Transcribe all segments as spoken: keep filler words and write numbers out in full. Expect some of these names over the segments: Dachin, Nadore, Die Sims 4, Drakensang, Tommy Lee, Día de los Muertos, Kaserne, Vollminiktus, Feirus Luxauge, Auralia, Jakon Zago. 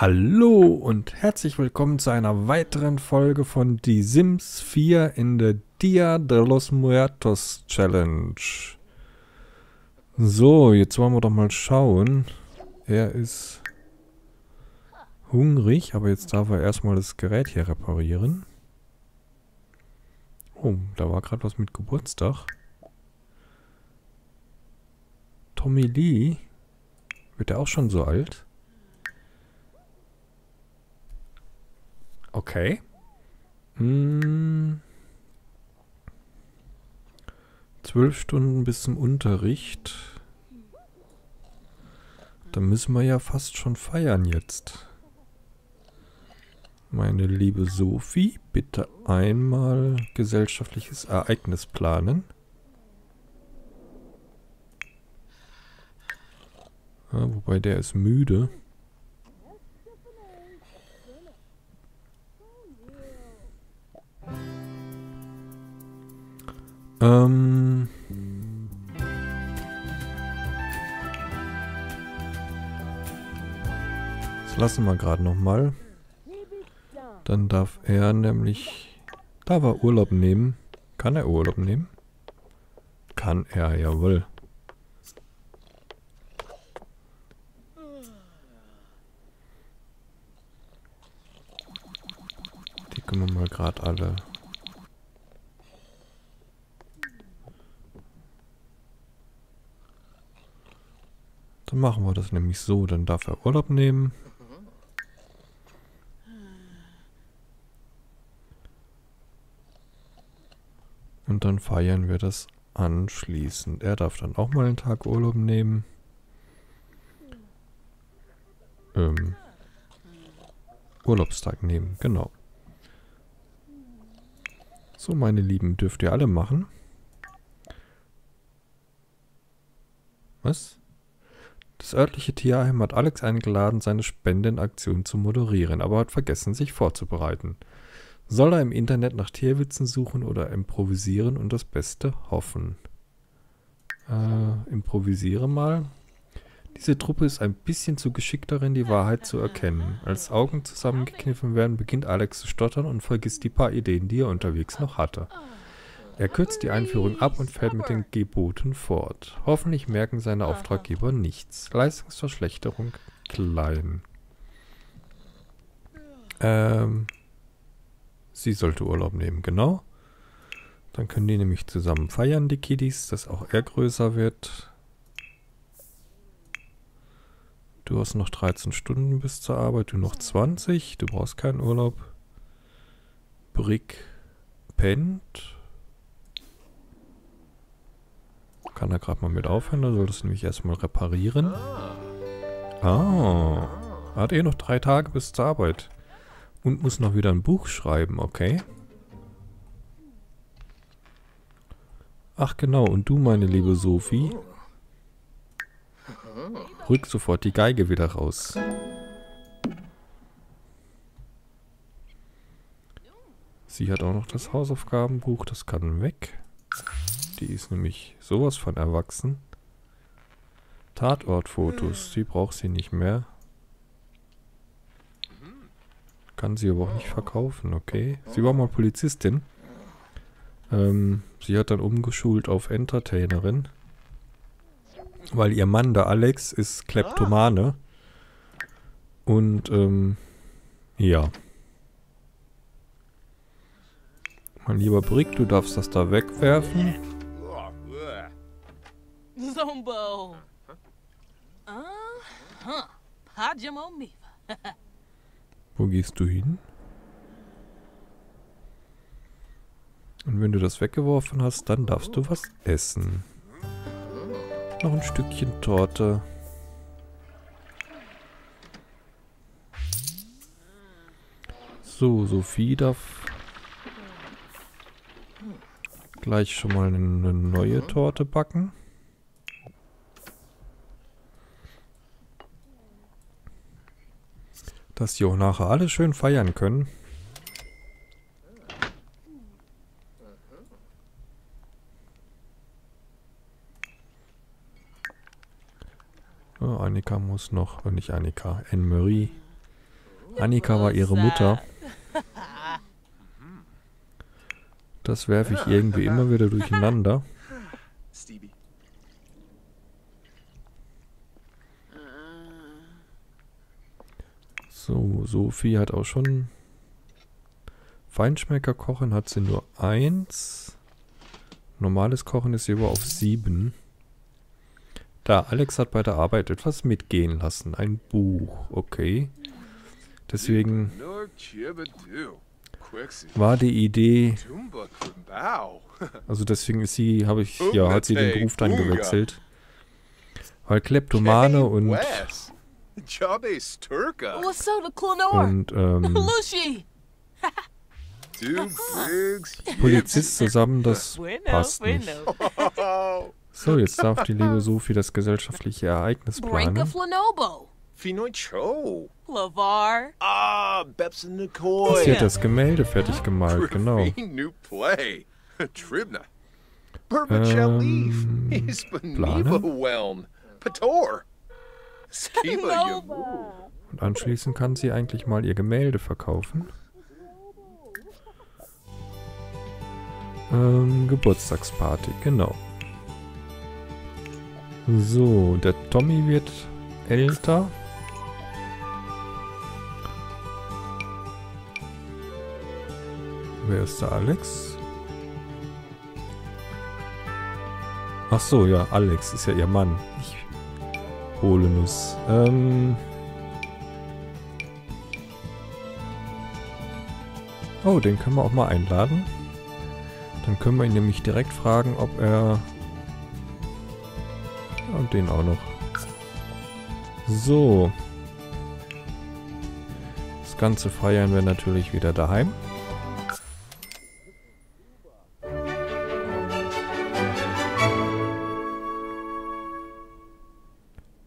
Hallo und herzlich willkommen zu einer weiteren Folge von Die Sims vier in der Día de los Muertos Challenge. So, jetzt wollen wir doch mal schauen. Er ist hungrig, aber jetzt darf er erstmal das Gerät hier reparieren. Oh, da war gerade was mit Geburtstag. Tommy Lee, wird er auch schon so alt? Okay. Hm. Zwölf Stunden bis zum Unterricht. Da müssen wir ja fast schon feiern jetzt. Meine liebe Sophie, bitte einmal gesellschaftliches Ereignis planen. Ja, wobei der ist müde. Ähm. Das lassen wir gerade nochmal. Dann darf er nämlich... Da war Urlaub nehmen. Kann er Urlaub nehmen? Kann er, jawohl. Die können wir mal gerade alle... Dann machen wir das nämlich so. Dann darf er Urlaub nehmen. Und dann feiern wir das anschließend. Er darf dann auch mal einen Tag Urlaub nehmen. Ähm. Urlaubstag nehmen, genau. So, meine Lieben, dürft ihr alle machen. Was? Das örtliche Tierheim hat Alex eingeladen, seine Spendenaktion zu moderieren, aber hat vergessen, sich vorzubereiten. Soll er im Internet nach Tierwitzen suchen oder improvisieren und das Beste hoffen? Äh, improvisiere mal. Diese Truppe ist ein bisschen zu geschickt darin, die Wahrheit zu erkennen. Als Augen zusammengekniffen werden, beginnt Alex zu stottern und vergisst die paar Ideen, die er unterwegs noch hatte. Er kürzt die Einführung ab und fährt mit den Geboten fort. Hoffentlich merken seine Auftraggeber nichts. Leistungsverschlechterung klein. Ähm, sie sollte Urlaub nehmen, genau. Dann können die nämlich zusammen feiern, die Kiddies, dass auch er größer wird. Du hast noch dreizehn Stunden bis zur Arbeit, du noch zwanzig. Du brauchst keinen Urlaub. Brick pennt. Kann er gerade mal mit aufhören, da soll das nämlich erstmal reparieren. Ah, er hat eh noch drei Tage bis zur Arbeit. Und muss noch wieder ein Buch schreiben, okay. Ach genau, und du, meine liebe Sophie, rück sofort die Geige wieder raus. Sie hat auch noch das Hausaufgabenbuch, das kann weg. Die ist nämlich sowas von erwachsen. Tatortfotos, die braucht sie nicht mehr. Kann sie aber auch nicht verkaufen, okay. Sie war mal Polizistin. Ähm, sie hat dann umgeschult auf Entertainerin. Weil ihr Mann, der Alex, ist Kleptomane. Und, ähm, ja. Mein lieber Brick, du darfst das da wegwerfen. Zombo. Wo gehst du hin? Und wenn du das weggeworfen hast, dann darfst du was essen. Noch ein Stückchen Torte. So, Sophie darf gleich schon mal eine neue Torte backen. Dass die auch nachher alle schön feiern können. Oh, Annika muss noch, oh, nicht Annika, Anne-Marie Annika war ihre Mutter. Das werfe ich irgendwie immer wieder durcheinander. So, Sophie hat auch schon... Feinschmecker kochen hat sie nur eins. Normales Kochen ist sie aber auf sieben. Da, Alex hat bei der Arbeit etwas mitgehen lassen. Ein Buch, okay. Deswegen war die Idee... Also deswegen ist sie, habe ich, ja, hat sie den Beruf dann gewechselt. Weil Kleptomane und... Und, ähm... Polizist zusammen, das passt nicht. So, jetzt darf die liebe Sophie das gesellschaftliche Ereignis planen. Sie hat das Gemälde fertig gemalt, genau. Ähm, Und anschließend kann sie eigentlich mal ihr Gemälde verkaufen. Ähm, Geburtstagsparty, genau. So, der Tommy wird älter. Wer ist der Alex? Ach so, ja, Alex ist ja ihr Mann. Ich hole Nuss. Ähm... Oh, den können wir auch mal einladen. Dann können wir ihn nämlich direkt fragen, ob er... Und den auch noch. So. Das Ganze feiern wir natürlich wieder daheim.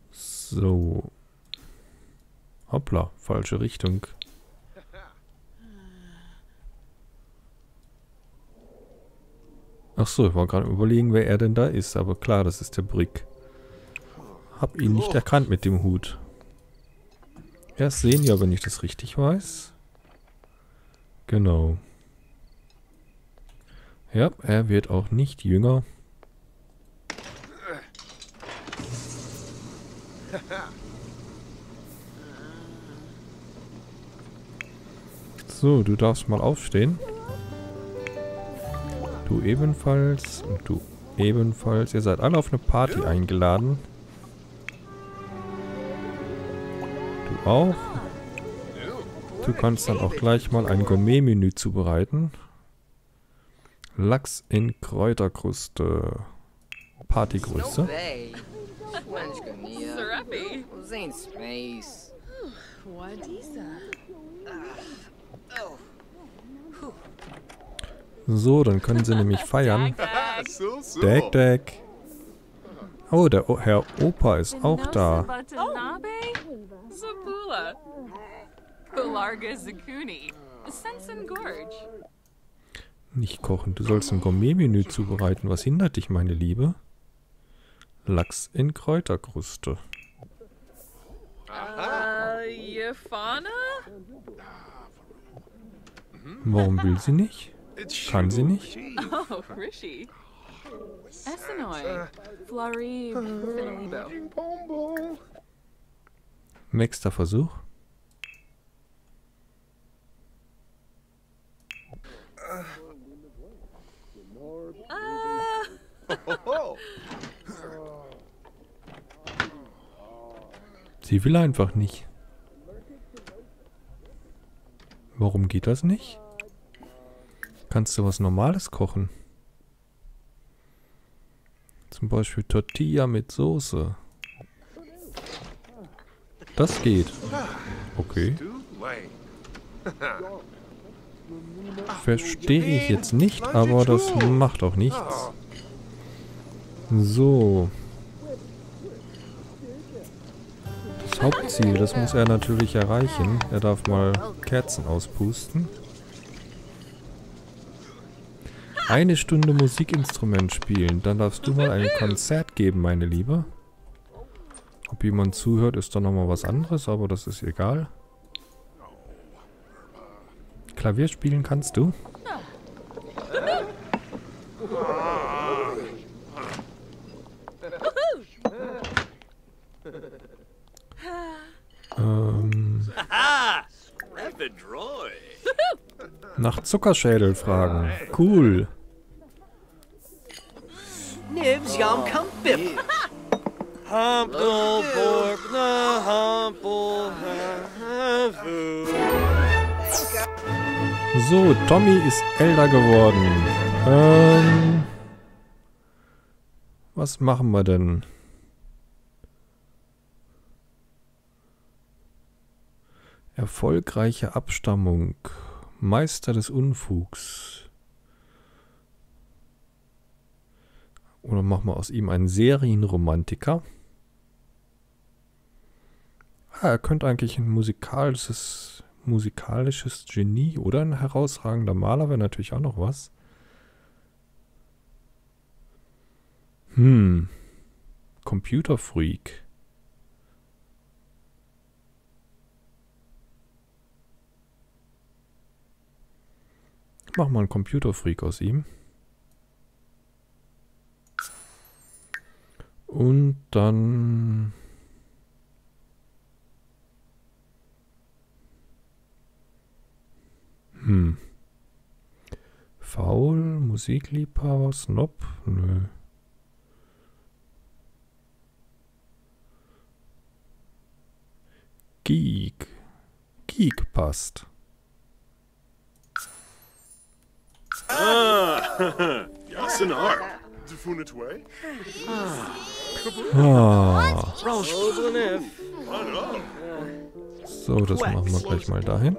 So. Hoppla, falsche Richtung. Ach so, ich war gerade überlegen, wer er denn da ist, aber klar, das ist der Brick. Hab ihn nicht erkannt mit dem Hut. Erst sehen wir, wenn ich das richtig weiß. Genau. Ja, er wird auch nicht jünger. So, du darfst mal aufstehen. Du ebenfalls und du ebenfalls. Ihr seid alle auf eine Party eingeladen. Du auch. Du kannst dann auch gleich mal ein Gourmet-Menü zubereiten. Lachs in Kräuterkruste. Partygröße. So, dann können sie nämlich feiern. Deck, deck. Oh, der o Herr Opa ist auch da. Nicht kochen, du sollst ein Gourmet-Menü zubereiten. Was hindert dich, meine Liebe? Lachs in Kräuterkruste. Warum will sie nicht? Kann sie nicht? Oh, Rishi. Essenoi. Flori. Nächster Versuch. Sie will einfach nicht. Warum geht das nicht? Kannst du was Normales kochen? Zum Beispiel Tortilla mit Soße. Das geht. Okay. Verstehe ich jetzt nicht, aber das macht auch nichts. So. Das Hauptziel, das muss er natürlich erreichen. Er darf mal Kerzen auspusten. Eine Stunde Musikinstrument spielen. Dann darfst du mal ein Konzert geben, meine Liebe. Ob jemand zuhört, ist dann nochmal was anderes, aber das ist egal. Klavier spielen kannst du? ähm. Nach Zuckerschädel fragen. Cool. So, Tommy ist älter geworden. Ähm, was machen wir denn? Erfolgreiche Abstammung. Meister des Unfugs. Oder machen wir aus ihm einen Serienromantiker? Ah, er könnte eigentlich ein musikalisches, musikalisches Genie oder ein herausragender Maler wäre natürlich auch noch was. Hm. Computerfreak. Mach mal einen Computerfreak aus ihm. Und dann... Hm. Faul, Musikliebhaber, Snob? Nö. Geek. Geek passt. Ah! Das ist ein Art. Ah. So, das machen wir gleich mal dahin.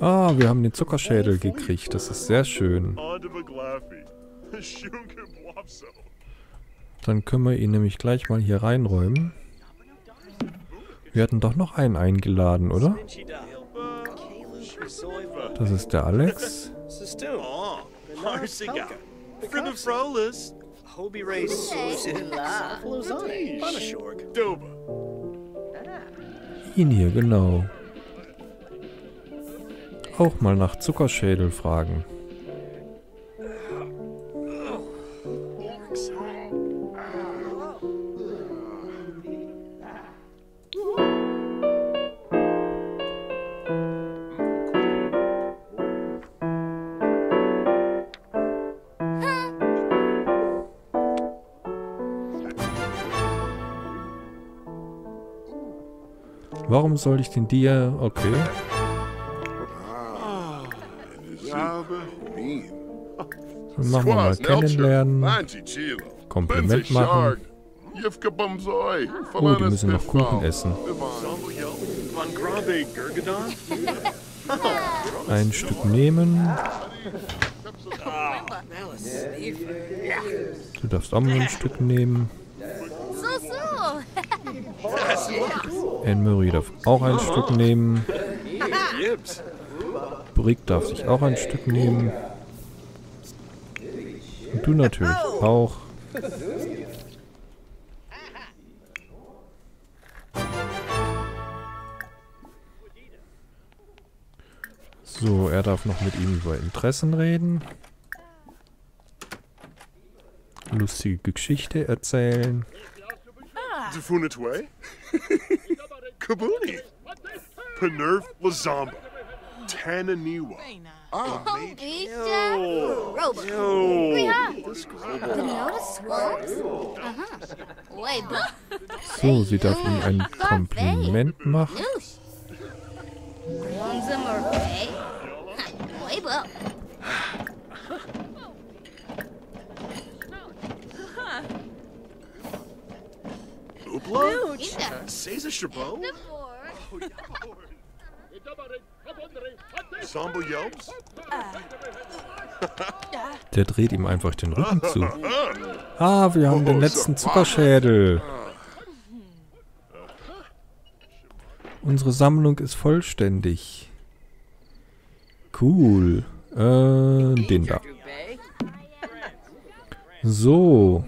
Ah, wir haben den Zuckerschädel gekriegt. Das ist sehr schön. Dann können wir ihn nämlich gleich mal hier reinräumen. Wir hatten doch noch einen eingeladen, oder? Das ist der Alex. Ihn hier, genau. Auch mal nach Zuckerschädel fragen. Warum soll ich den Dia... Okay. Dann machen wir mal kennenlernen. Kompliment machen. Oh, die müssen noch Kuchen essen. Ein Stück nehmen. Du darfst auch mal ein Stück nehmen. Anne Marie darf auch ein Stück nehmen. Brick darf sich auch ein Stück nehmen. Und du natürlich auch. So, er darf noch mit ihm über Interessen reden. Lustige Geschichte erzählen. So, sie darf ihm ein Kompliment machen. Der dreht ihm einfach den Rücken zu. Ah, wir haben den letzten Zuckerschädel. Unsere Sammlung ist vollständig. Cool. Äh, den da. So.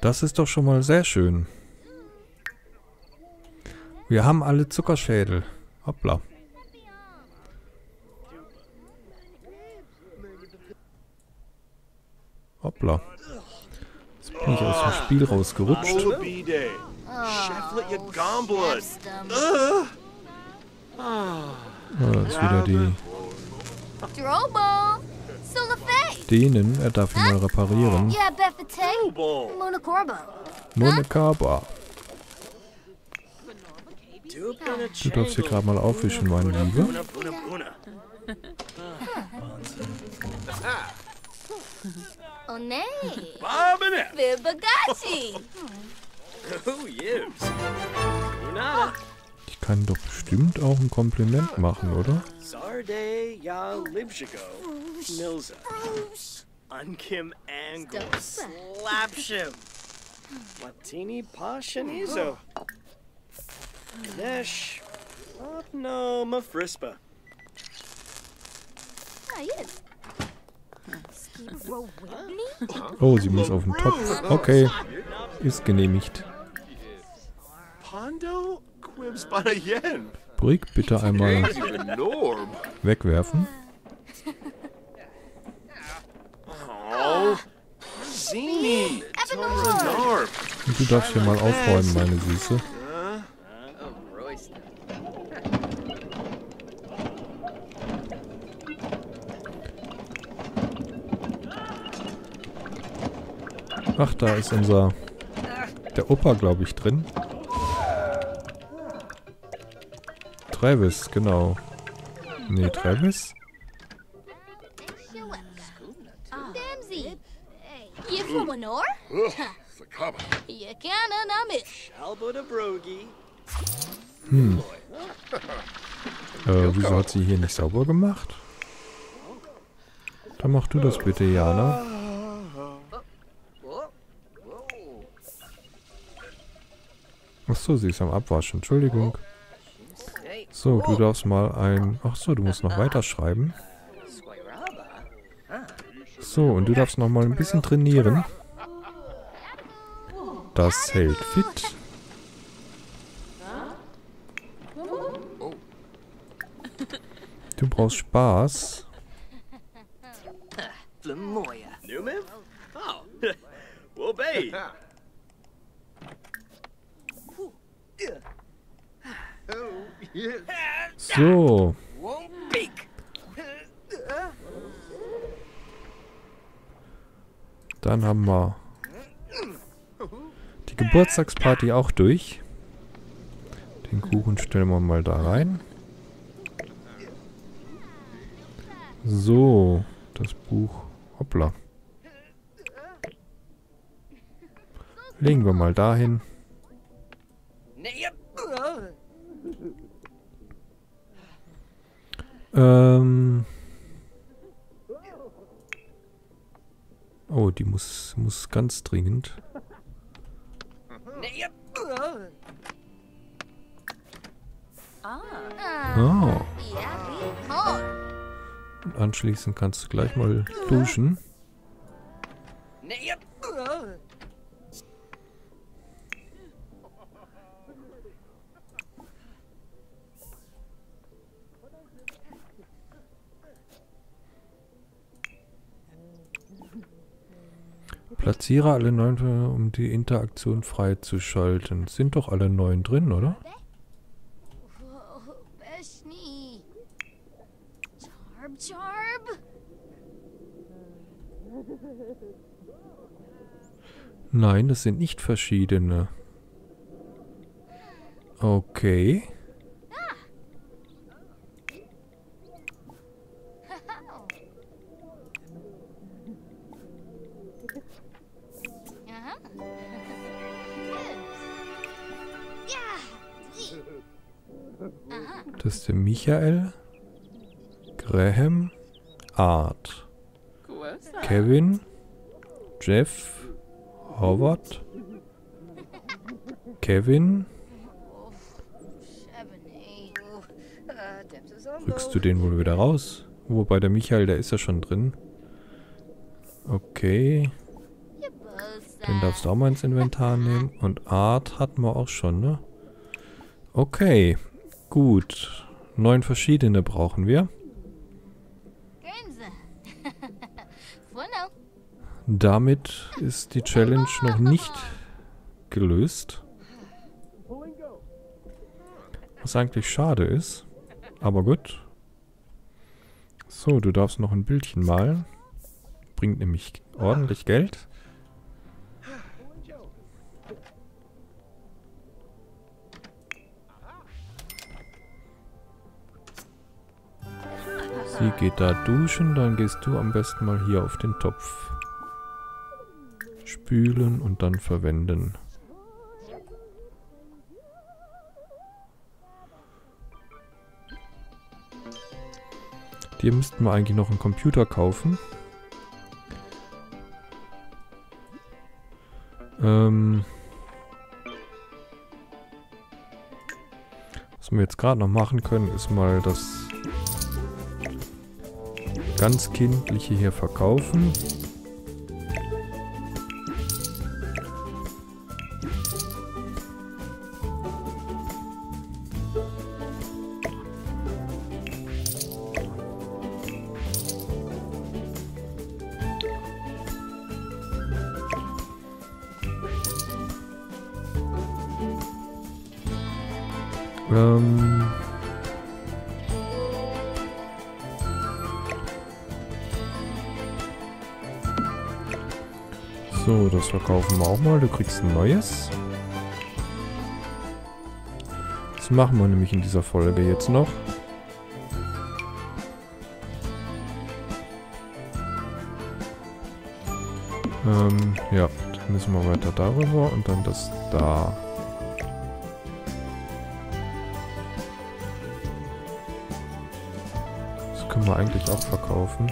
Das ist doch schon mal sehr schön. Wir haben alle Zuckerschädel. Hoppla. Hoppla. Jetzt bin ich aus dem Spiel rausgerutscht. Da ist wieder die... Denen, er darf ihn mal reparieren. Monokaba. Du darfst hier gerade mal aufwischen, meine Liebe. Ich kann doch bestimmt auch ein Kompliment machen, oder? Oh, sie muss auf den Topf. Okay. Ist genehmigt. Brick bitte einmal wegwerfen. Und du darfst hier mal aufräumen, meine Süße. Ach, da ist unser... der Opa, glaube ich, drin. Travis, genau. Nee, Travis? Hm. Äh, wieso hat sie hier nicht sauber gemacht? Dann mach du das bitte, Jana. Achso, sie ist am Abwaschen. Entschuldigung. So, du darfst mal ein... Achso, du musst noch weiterschreiben. So, und du darfst noch mal ein bisschen trainieren. Das hält fit. Du brauchst Spaß. So. Dann haben wir die Geburtstagsparty auch durch. Den Kuchen stellen wir mal da rein. So, das Buch. Hoppla. Legen wir mal dahin. Ähm. Oh, die muss, muss ganz dringend. Oh. Und anschließend kannst du gleich mal duschen. Platziere alle neuen, um die Interaktion freizuschalten. Sind doch alle neuen drin, oder? Nein, das sind nicht verschiedene. Okay. Das ist der Michael, Graham, Art, Kevin, Jeff, Howard, Kevin. Rückst du den wohl wieder raus? Wobei der Michael, der ist ja schon drin. Okay. Den darfst du auch mal ins Inventar nehmen. Und Art hatten wir auch schon, ne? Okay, gut. Neun verschiedene brauchen wir. Damit ist die Challenge noch nicht gelöst. Was eigentlich schade ist. Aber gut. So, du darfst noch ein Bildchen malen. Bringt nämlich ordentlich Geld. Sie geht da duschen, dann gehst du am besten mal hier auf den Topf. Spülen und dann verwenden. Dir müssten wir eigentlich noch einen Computer kaufen. Ähm Was wir jetzt gerade noch machen können, ist mal das ganz Kindliche hier verkaufen. Ähm... So, das verkaufen wir auch mal. Du kriegst ein neues. Das machen wir nämlich in dieser Folge jetzt noch. Ähm, ja, dann müssen wir weiter darüber und dann das da. Das können wir eigentlich auch verkaufen.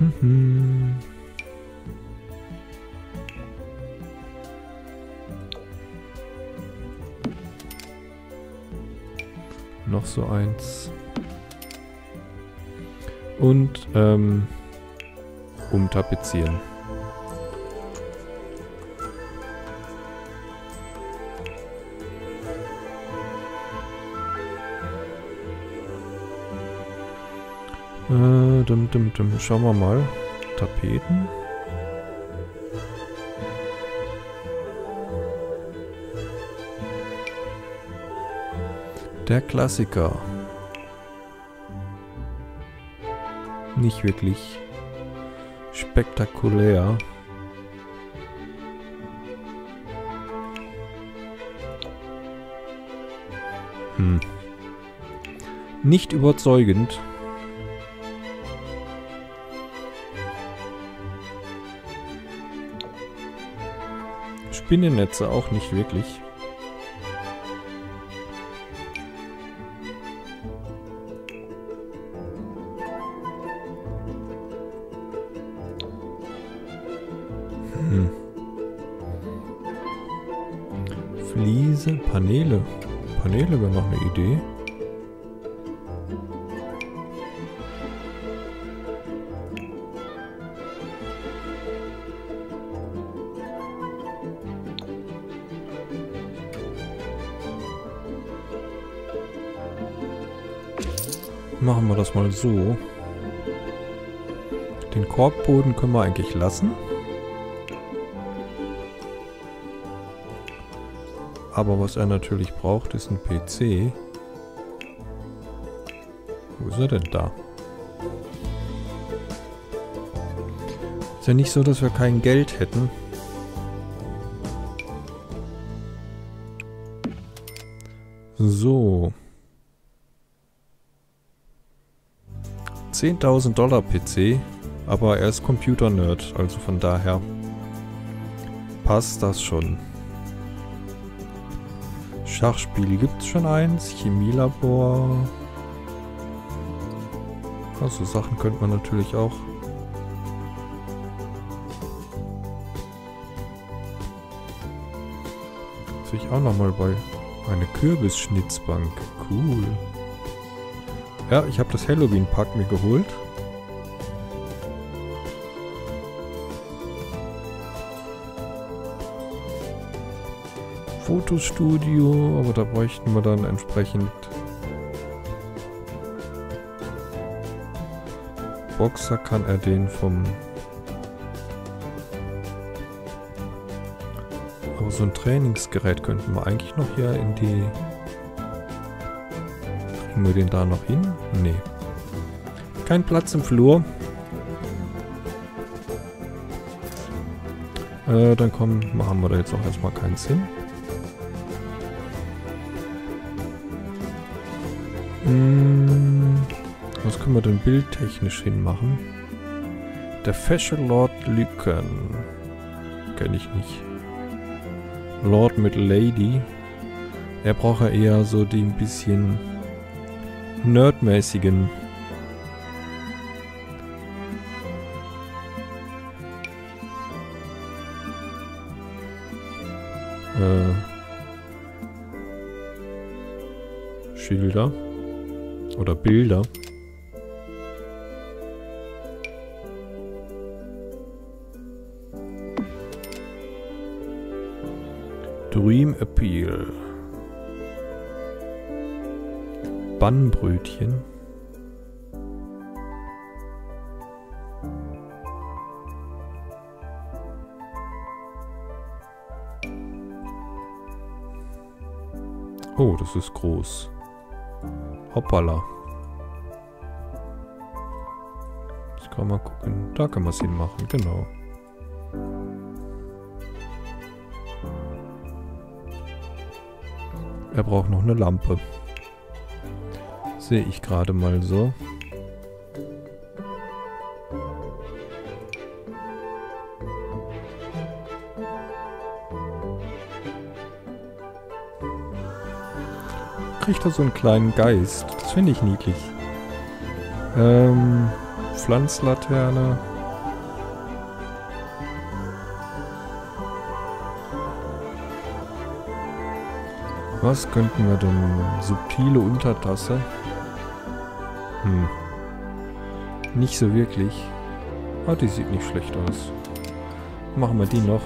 Mhm. Noch so eins. Und ähm, umtapezieren. Äh, dum, dum, dum. Schauen wir mal. Tapeten. Der Klassiker. Nicht wirklich spektakulär. Hm. Nicht überzeugend. Spinnennetze auch nicht wirklich. Hm. Fliese, Paneele. Paneele wäre noch eine Idee. Machen wir das mal so. Den Korbboden können wir eigentlich lassen. Aber was er natürlich braucht, ist ein P C. Wo ist er denn da? Ist ja nicht so, dass wir kein Geld hätten. So. zehntausend Dollar P C, aber er ist Computer-Nerd, also von daher passt das schon. Schachspiel gibt es schon eins, Chemielabor. Also Sachen könnte man natürlich auch. Sehe ich auch nochmal bei eine Kürbisschnitzbank. Cool. Ja, ich habe das Halloween-Pack mir geholt. Fotostudio, aber da bräuchten wir dann entsprechend Boxer. Kann er den vom... Aber so ein Trainingsgerät könnten wir eigentlich noch hier in die... Kriegen wir den da noch hin? Nee. Kein Platz im Flur. Äh, dann kommen, machen wir da jetzt auch erstmal keinen Sinn. Hm, was können wir denn bildtechnisch hinmachen? Der Fashion Lord Lücken. Kenne ich nicht. Lord mit Lady. Er braucht ja eher so die ein bisschen nerdmäßigen. Äh, Schilder oder Bilder. Dream Appeal. Bannbrötchen. Oh, das ist groß. Hoppala. Jetzt kann man gucken. Da kann man es hinmachen, genau. Er braucht noch eine Lampe. Sehe ich gerade mal so. Kriegt er so einen kleinen Geist. Das finde ich niedlich. Ähm, Pflanzlaterne. Was könnten wir denn? Subtile Untertasse? Hm. Nicht so wirklich. Ah, die sieht nicht schlecht aus. Machen wir die noch.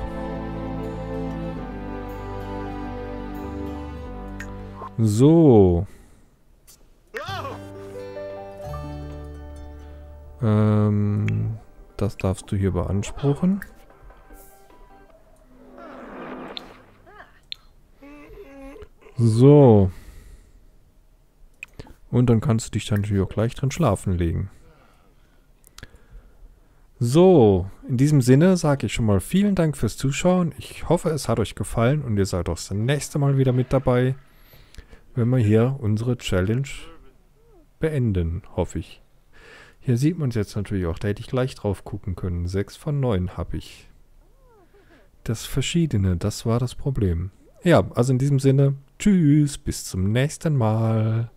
So. Ähm, das darfst du hier beanspruchen. So. Und dann kannst du dich dann natürlich auch gleich drin schlafen legen. So, in diesem Sinne sage ich schon mal vielen Dank fürs Zuschauen. Ich hoffe, es hat euch gefallen und ihr seid auch das nächste Mal wieder mit dabei. Wenn wir hier unsere Challenge beenden, hoffe ich. Hier sieht man es jetzt natürlich auch. Da hätte ich gleich drauf gucken können. sechs von neun habe ich. Das Verschiedene, das war das Problem. Ja, also in diesem Sinne, tschüss, bis zum nächsten Mal.